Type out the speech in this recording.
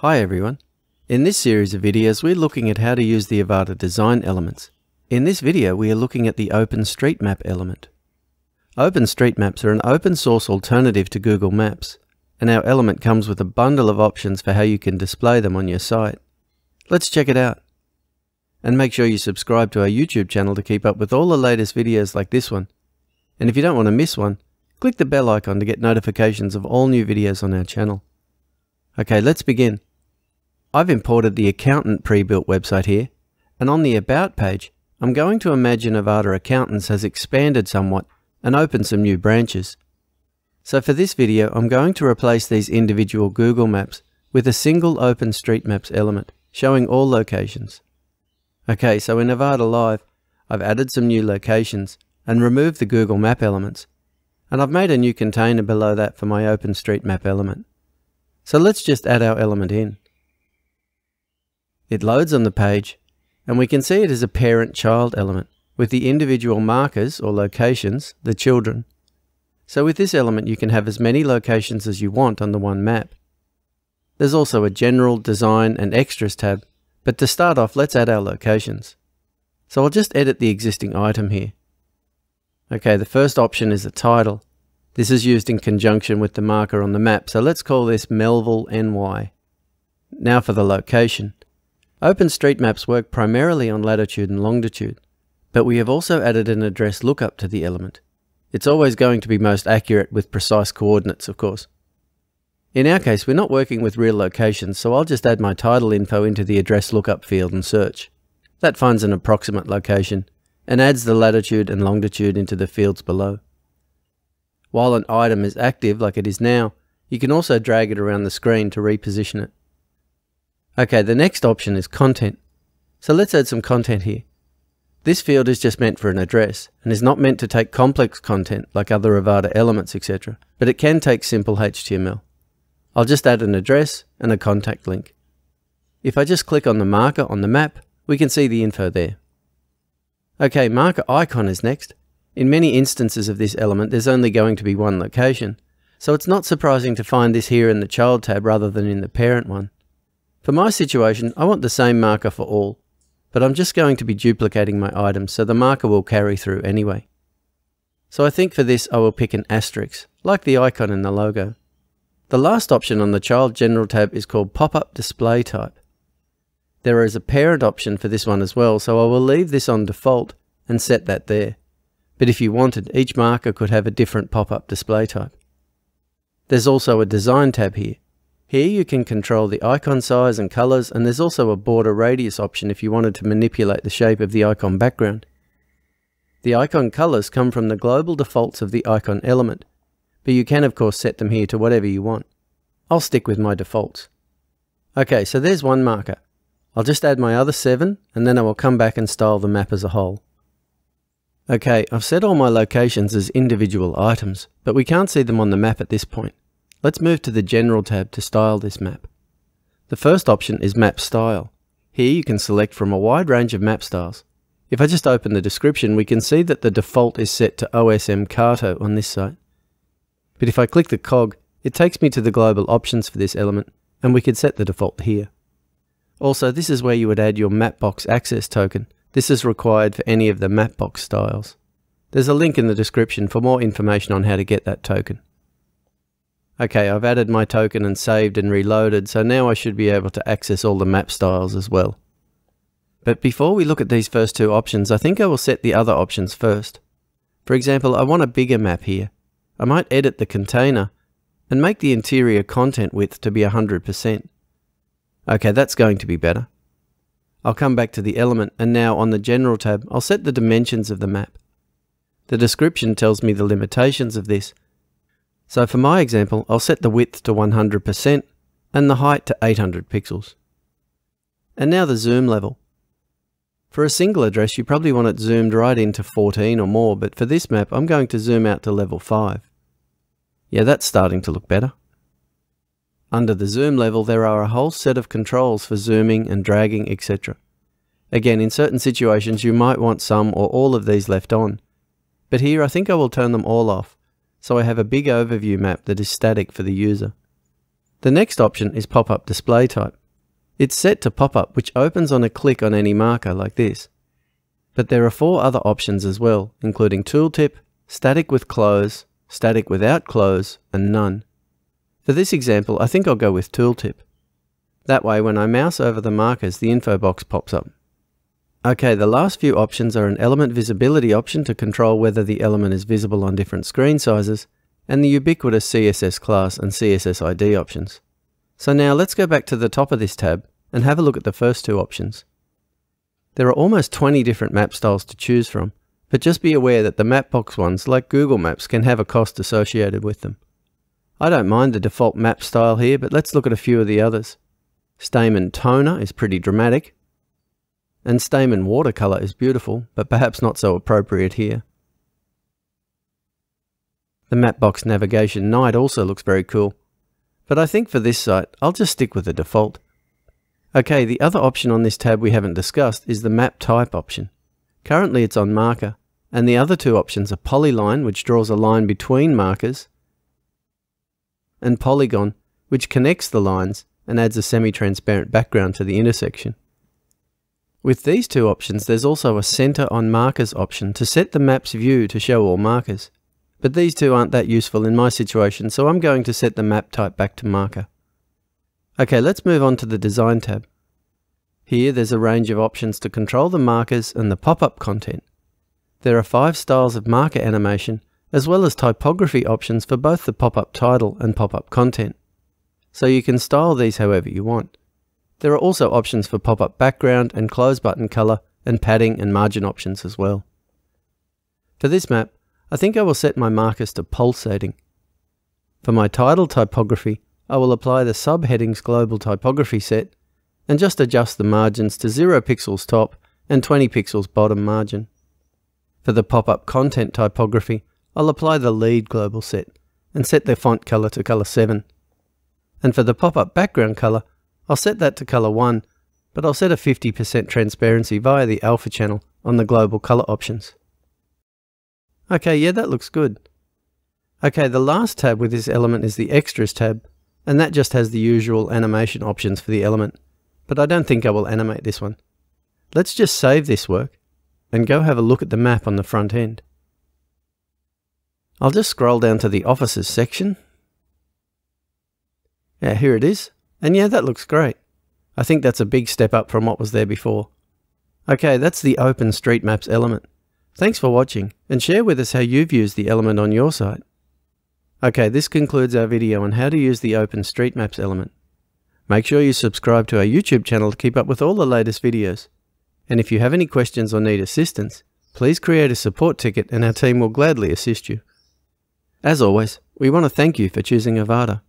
Hi everyone. In this series of videos we're looking at how to use the Avada design elements. In this video we are looking at the OpenStreetMap element. OpenStreetMaps are an open source alternative to Google Maps, and our element comes with a bundle of options for how you can display them on your site. Let's check it out. And make sure you subscribe to our YouTube channel to keep up with all the latest videos like this one. And if you don't want to miss one, click the bell icon to get notifications of all new videos on our channel. Okay, let's begin. I've imported the Accountant pre-built website here, and on the About page, I'm going to imagine Nevada Accountants has expanded somewhat and opened some new branches. So for this video, I'm going to replace these individual Google Maps with a single OpenStreetMaps element, showing all locations. Okay, so in Nevada Live, I've added some new locations and removed the Google Map elements, and I've made a new container below that for my OpenStreetMap element. So let's just add our element in. It loads on the page, and we can see it is a parent-child element, with the individual markers, or locations, the children. So with this element you can have as many locations as you want on the one map. There's also a General, Design and Extras tab, but to start off let's add our locations. So I'll just edit the existing item here. Okay, the first option is a title. This is used in conjunction with the marker on the map, so let's call this Melville NY. Now for the location. OpenStreetMaps work primarily on latitude and longitude, but we have also added an address lookup to the element. It's always going to be most accurate with precise coordinates, of course. In our case, we're not working with real locations, so I'll just add my title info into the address lookup field and search. That finds an approximate location, and adds the latitude and longitude into the fields below. While an item is active, like it is now, you can also drag it around the screen to reposition it. Okay, the next option is content. So let's add some content here. This field is just meant for an address, and is not meant to take complex content like other Avada elements, etc., but it can take simple HTML. I'll just add an address and a contact link. If I just click on the marker on the map, we can see the info there. Okay, marker icon is next. In many instances of this element, there's only going to be one location, so it's not surprising to find this here in the Child tab rather than in the Parent one. For my situation, I want the same marker for all, but I'm just going to be duplicating my items, so the marker will carry through anyway. So I think for this I will pick an asterisk, like the icon in the logo. The last option on the Child General tab is called Pop-up Display Type. There is a parent option for this one as well, so I will leave this on default and set that there. But if you wanted, each marker could have a different pop-up display type. There's also a Design tab here. Here you can control the icon size and colors, and there's also a border radius option if you wanted to manipulate the shape of the icon background. The icon colors come from the global defaults of the icon element, but you can of course set them here to whatever you want. I'll stick with my defaults. Okay, so there's one marker. I'll just add my other 7, and then I will come back and style the map as a whole. Okay, I've set all my locations as individual items, but we can't see them on the map at this point. Let's move to the General tab to style this map. The first option is Map Style. Here you can select from a wide range of map styles. If I just open the description, we can see that the default is set to OSM Carto on this site. But if I click the cog, it takes me to the global options for this element, and we could set the default here. Also, this is where you would add your Mapbox access token. This is required for any of the Mapbox styles. There's a link in the description for more information on how to get that token. Okay, I've added my token and saved and reloaded, so now I should be able to access all the map styles as well. But before we look at these first two options, I think I will set the other options first. For example, I want a bigger map here. I might edit the container and make the interior content width to be 100%. Okay, that's going to be better. I'll come back to the element, and now on the General tab, I'll set the dimensions of the map. The description tells me the limitations of this. So for my example, I'll set the width to 100% and the height to 800 pixels. And now the zoom level. For a single address, you probably want it zoomed right into 14 or more, but for this map, I'm going to zoom out to level 5. Yeah, that's starting to look better. Under the zoom level, there are a whole set of controls for zooming and dragging, etc. Again, in certain situations, you might want some or all of these left on. But here, I think I will turn them all off, so I have a big overview map that is static for the user. The next option is pop-up display type. It's set to pop-up, which opens on a click on any marker like this. But there are four other options as well, including tooltip, static with close, static without close, and none. For this example, I think I'll go with tooltip. That way, when I mouse over the markers, the info box pops up. Okay, the last few options are an element visibility option to control whether the element is visible on different screen sizes, and the ubiquitous CSS class and CSS ID options. So now let's go back to the top of this tab and have a look at the first two options. There are almost 20 different map styles to choose from, but just be aware that the Mapbox ones, like Google Maps, can have a cost associated with them. I don't mind the default map style here, but let's look at a few of the others. Stamen Toner is pretty dramatic, and Stamen Watercolour is beautiful, but perhaps not so appropriate here. The Mapbox Navigation Night also looks very cool, but I think for this site, I'll just stick with the default. Okay, the other option on this tab we haven't discussed is the Map Type option. Currently it's on marker, and the other two options are Polyline, which draws a line between markers, and Polygon, which connects the lines and adds a semi-transparent background to the intersection. With these two options, there's also a Center on Markers option to set the map's view to show all markers. But these two aren't that useful in my situation, so I'm going to set the map type back to marker. Okay, let's move on to the Design tab. Here there's a range of options to control the markers and the pop-up content. There are 5 styles of marker animation, as well as typography options for both the pop-up title and pop-up content. So you can style these however you want. There are also options for pop-up background and close button color, and padding and margin options as well. For this map, I think I will set my markers to pulsating. For my title typography, I will apply the subheadings global typography set, and just adjust the margins to 0 pixels top and 20 pixels bottom margin. For the pop-up content typography, I'll apply the lead global set, and set the font color to color 7. And for the pop-up background color, I'll set that to color 1, but I'll set a 50% transparency via the alpha channel on the global color options. Okay, yeah, that looks good. Okay, the last tab with this element is the extras tab, and that just has the usual animation options for the element, but I don't think I will animate this one. Let's just save this work and go have a look at the map on the front end. I'll just scroll down to the offices section. Yeah, here it is, and yeah, that looks great. I think that's a big step up from what was there before. Okay, that's the OpenStreetMaps element. Thanks for watching, and share with us how you've used the element on your site. Okay, this concludes our video on how to use the OpenStreetMaps element. Make sure you subscribe to our YouTube channel to keep up with all the latest videos. And if you have any questions or need assistance, please create a support ticket and our team will gladly assist you. As always, we want to thank you for choosing Avada.